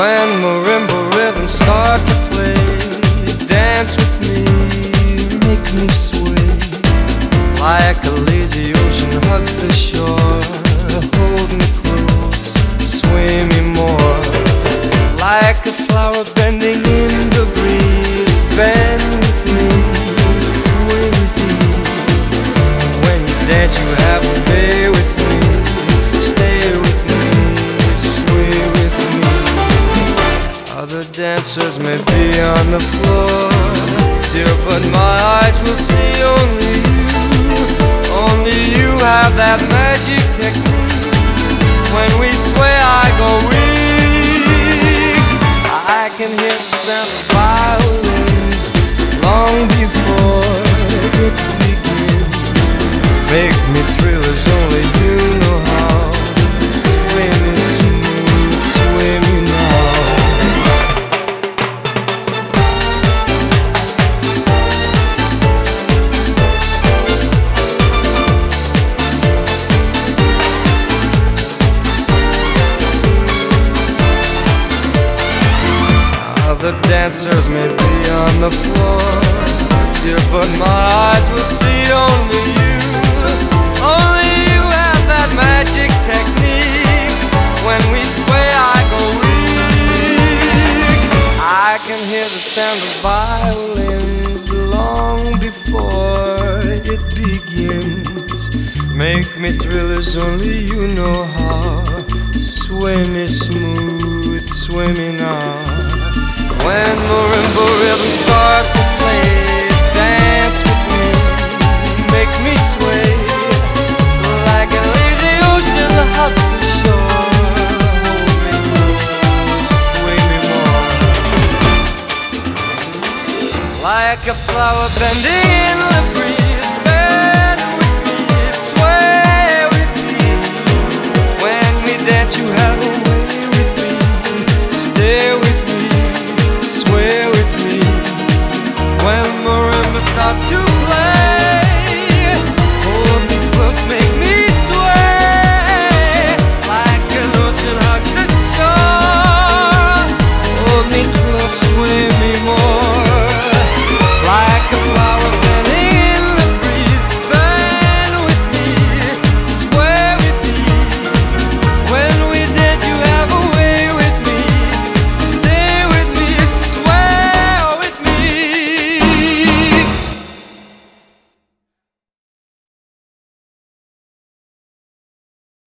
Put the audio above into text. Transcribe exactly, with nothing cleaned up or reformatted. When marimba rhythms start to play, dance with me, make me sway. Like a lazy ocean hugs the shore, hold me close, sway me more. Like a flower bending in the breeze, bend with me, sway with me. When you dance you have a way with me, stay with me, sway with me. Other dancers may be on the floor, dear, but my eyes will see only you. Only you have that magic technique. When we sway I go weak. I can hear the sound of violins long before it begins. Make me thrill as only you know how. Sway me smooth, sway me now. Other dancers may be on the floor, dear, but my eyes will see only you. Only you have that magic technique. When we sway, I go weak. I can hear the sound of violins long before it begins. Make me thrill as only you know how. Sway me smooth, sway me now. When marimba rhythms start to play, dance with me, make me sway. Like a lazy ocean hugs the shore, hold me close, sway me more. Like a flower bending in the